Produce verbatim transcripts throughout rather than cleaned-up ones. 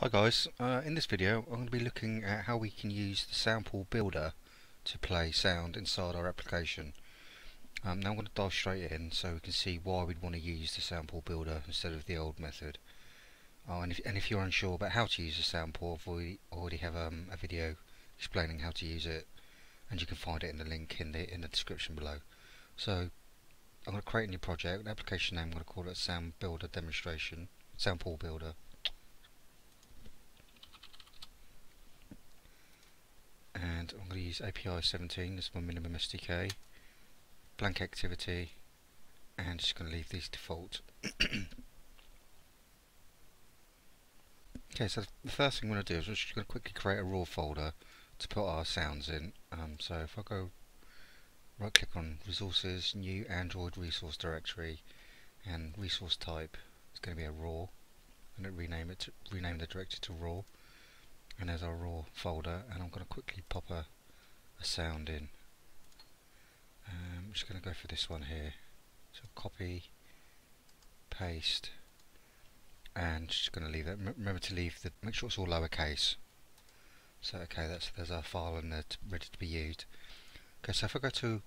Hi guys, uh, in this video I'm going to be looking at how we can use the SoundPool Builder to play sound inside our application. Um, now I'm going to dive straight in so we can see why we'd want to use the SoundPool Builder instead of the old method. Oh, and, if, and if you're unsure about how to use the SoundPool, we already have um, a video explaining how to use it, and you can find it in the link in the, in the description below. So I'm going to create a new project, an application name. I'm going to call it Sound Builder Demonstration, SoundPool Builder. And I'm going to use A P I seventeen, that's my minimum S D K, blank activity, and just going to leave these default. Okay, so the first thing I'm going to do is I'm just going to quickly create a raw folder to put our sounds in. Um, so if I go right click on resources, new Android resource directory, and resource type, it's going to be a raw. I'm going to rename, it to, rename the directory to raw. And there's our raw folder, and I'm going to quickly pop a, a sound in. Um, I'm just going to go for this one here. So copy, paste, and just going to leave that. M remember to leave the. Make sure it's all lowercase. So okay, that's there's our file in there ready to be used. Okay, so if I go to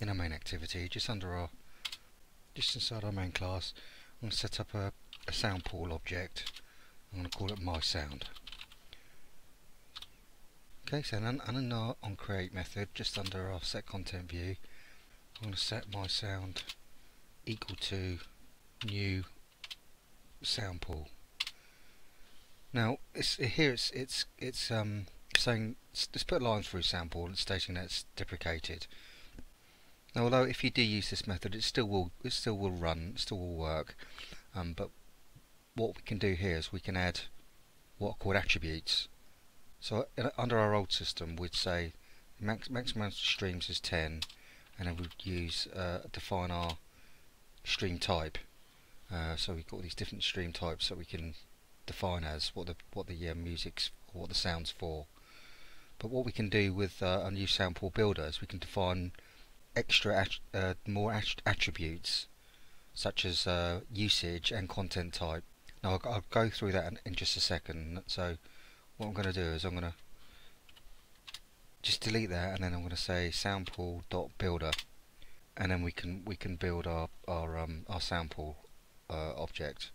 in our main activity, just under our, just inside our main class, I'm going to set up a, a sound pool object. I'm going to call it my sound. Okay, so and in our onCreate method, just under our setContentView, I'm going to set my sound equal to new sound pool. Now it's, here it's it's it's um saying just put a line through sound pool and stating that it's deprecated. Now, although if you do use this method, it still will it still will run, it still will work. Um, but what we can do here is we can add what are called attributes. So uh, under our old system, we'd say max, maximum streams is ten, and then we'd use uh, define our stream type. Uh, so we've got these different stream types that we can define as what the what the uh, music's or what the sound's for. But what we can do with uh, our new SoundPool Builder is we can define extra att uh, more att attributes such as uh, usage and content type. Now I'll, I'll go through that in, in just a second. So what I'm going to do is I'm going to just delete that, and then I'm going to say SoundPool.Builder, and then we can we can build our our um our SoundPool uh, object.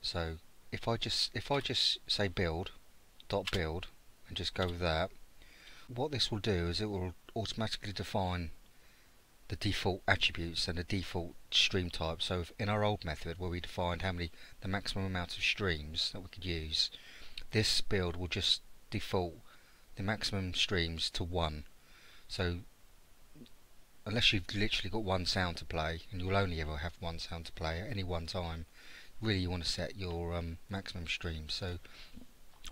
So if I just if I just say build dot build and just go with that, what this will do is it will automatically define the default attributes and the default stream type. So if in our old method where we defined how many the maximum amount of streams that we could use, this build will just default the maximum streams to one. So unless you've literally got one sound to play, and you'll only ever have one sound to play at any one time, really you want to set your um, maximum streams. So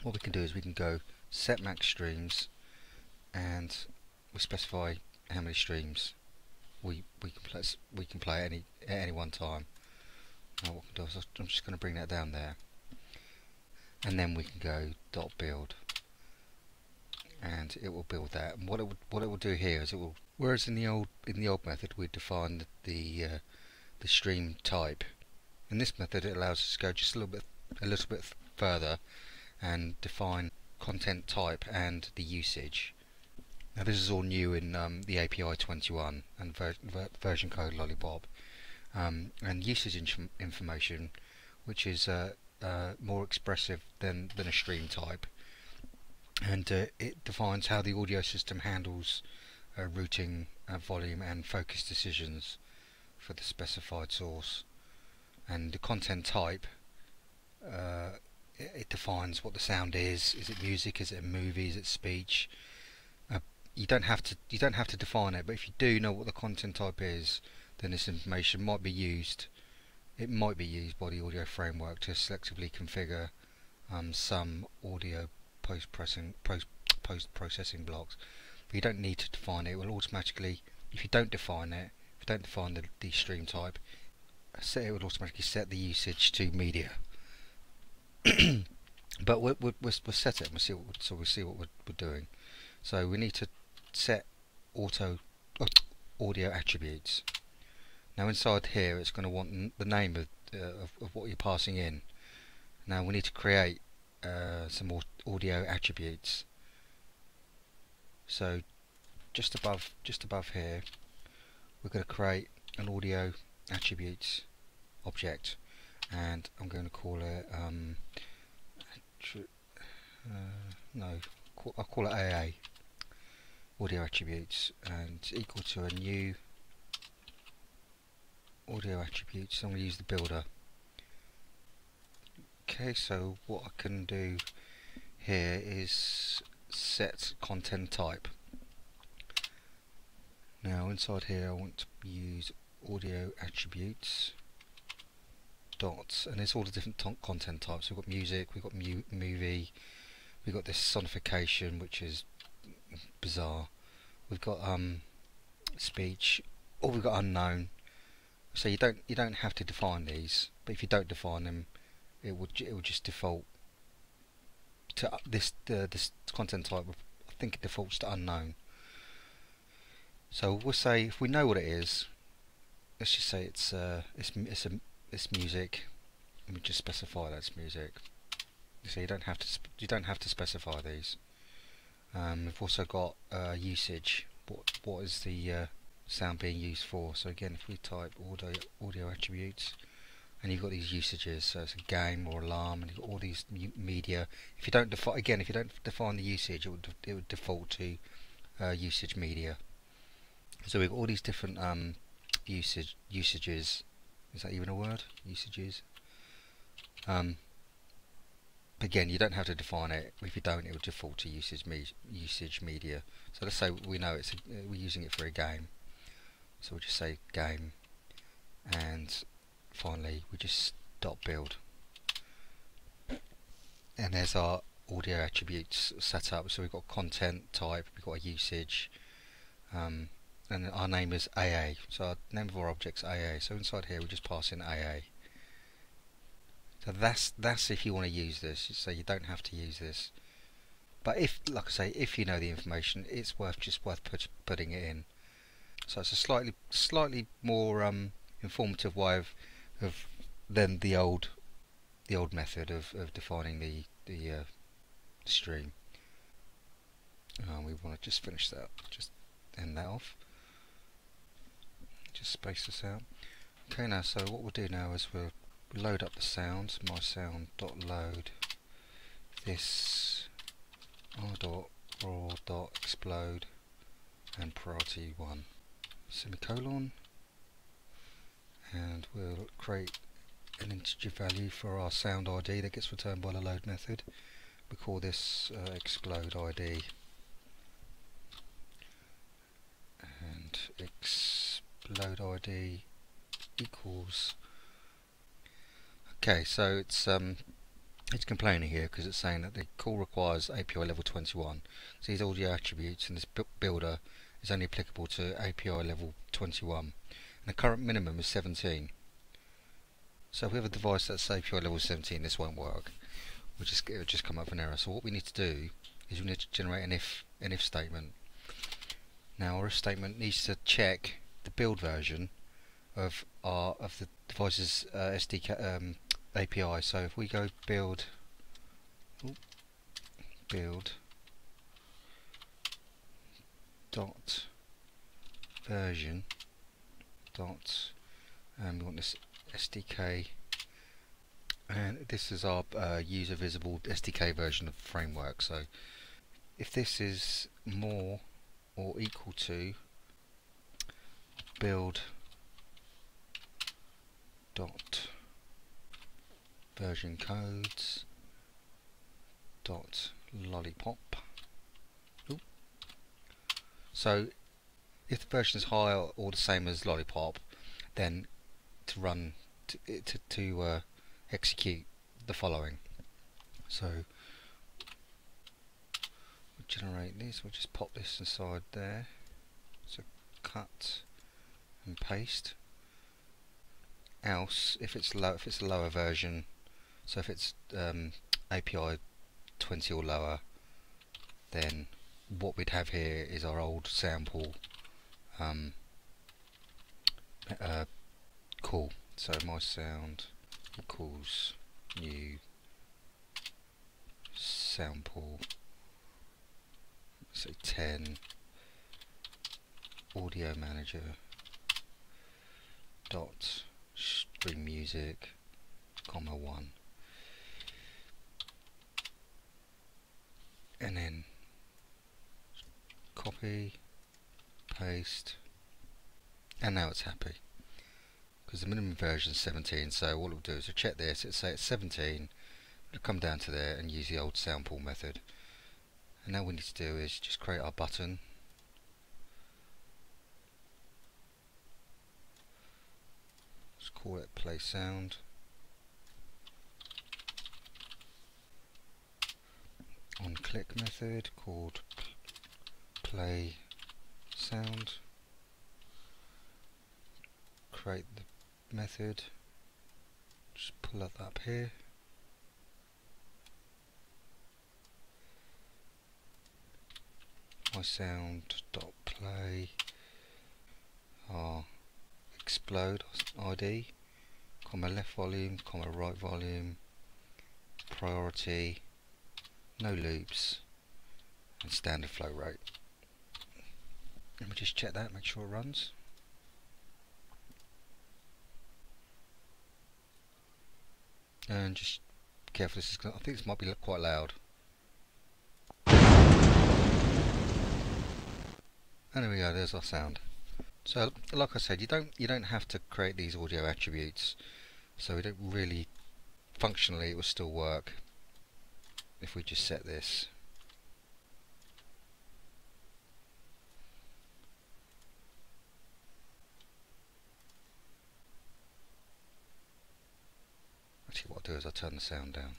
what we can do is we can go set max streams, and we specify how many streams we we can play we can play at any at any one time. Now what we can do is I'm just going to bring that down there. And then we can go dot build, and it will build that. And what it will, what it will do here is it will, whereas in the old in the old method we defined the uh, the stream type, in this method it allows us to go just a little bit a little bit further and define content type and the usage. Now this is all new in um, the A P I twenty-one and ver ver version code Lollipop, um, and usage in information, which is Uh, Uh, more expressive than, than a stream type, and uh, it defines how the audio system handles uh, routing, uh, volume and focus decisions for the specified source. And the content type, uh, it, it defines what the sound is. Is it music? Is it a movie? Is it speech? Uh, you don't have to you don't have to define it, but if you do know what the content type is, then this information might be used It might be used by the audio framework to selectively configure um, some audio post-processing post, post-processing blocks. But you don't need to define it. It will automatically, if you don't define it, if you don't define the, the stream type, set, it will automatically set the usage to media. But we'll, we'll, we'll set it. And we'll see what, so we'll see what we're, we're doing. So we need to set auto uh, audio attributes. Now inside here it's going to want the name of, uh, of, of what you're passing in. Now we need to create uh, some more audio attributes. So just above, just above here, we're going to create an audio attributes object, and I'm going to call it um, uh, no, I'll call it A A, audio attributes, and equal to a new audio attributes. I'm going to use the builder. Okay, so what I can do here is set content type. Now inside here I want to use audio attributes dots, and it's all the different content types. We've got music, we've got mu movie, we've got this sonification, which is bizarre. We've got um, speech, or we've got unknown. So you don't you don't have to define these, but if you don't define them, it would it would just default to this uh, this content type. I think it defaults to unknown. So we'll say, if we know what it is, let's just say it's uh, it's it's a, it's music. Let me just specify that's music. So you don't have to sp you don't have to specify these. Um, we've also got uh, usage. What what is the uh, sound being used for? So again, if we type audio audio attributes, and you've got these usages. So it's a game or alarm, and you've got all these media. If you don't define again, if you don't define the usage, it would de it would default to uh, usage media. So we've got all these different um, usage usages. Is that even a word? Usages. Um, Again, you don't have to define it. If you don't, it will default to usage me usage media. So let's say we know it's a, we're using it for a game. So we'll just say game, and finally we just dot build. And there's our audio attributes set up. So we've got content type, we've got a usage, um, and our name is A A. So our name of our object's A A. So inside here we just pass in A A. So that's that's if you want to use this. So you don't have to use this, but if, like I say, if you know the information, it's worth just worth put, putting it in. So it's a slightly slightly more um, informative way of of than the old the old method of, of defining the the uh, stream. And we want to just finish that, just end that off. Just space this out. Okay, now so what we'll do now is we'll load up the sounds. My sound dot load this r dot raw dot explode and priority one semicolon, and we'll create an integer value for our sound I D that gets returned by the load method. We call this uh, explode I D, and explode I D equals. Okay, so it's um, it's complaining here because it's saying that the call requires A P I level twenty-one. So these audio attributes in this bu builder is only applicable to A P I level twenty-one, and the current minimum is seventeen. So if we have a device that's A P I level seventeen, this won't work. We'll just it'll just come up with an error. So what we need to do is we need to generate an if an if statement. Now our if statement needs to check the build version of our of the device's uh, S D K. Um, A P I. So if we go build build dot version dot, and we want this S D K, and this is our uh, user visible S D K version of the framework. So if this is more or equal to build dot version codes dot lollipop. Ooh. So if the version is higher or the same as lollipop, then to run to to, to uh, execute the following. So we'll generate this. We'll just pop this inside there. So cut and paste. Else, if it's low, if it's a lower version. So if it's um, A P I twenty or lower, then what we'd have here is our old sample um, uh, call. So my sound equals new SoundPool, say ten, AudioManager dot stream music, comma one, and then copy, paste, and now it's happy. Because the minimum version is seventeen, so all it will do is check this, it'll say it's seventeen, it'll come down to there and use the old SoundPool method. And now what we need to do is just create our button. Let's call it play sound. On click method called play sound. Create the method, just pull it up here, my sound dot play our explode I D, comma left volume, comma right volume, priority, no loops, and standard flow rate. Let me just check that, make sure it runs. And just careful, this is gonna, I think this might be quite loud. And there we go, there's our sound. So like I said, you don't you don't have to create these audio attributes, so we don't really, functionally it will still work if we just set this. What I'll do is I'll turn the sound down.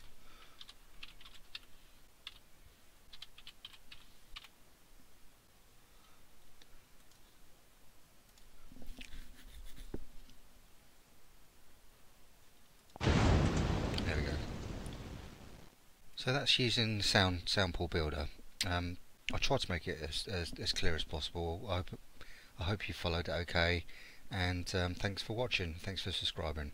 There we go. So that's using Sound SoundPool Builder. Um, I tried to make it as, as, as clear as possible. I, I hope you followed it okay, and um, thanks for watching. Thanks for subscribing.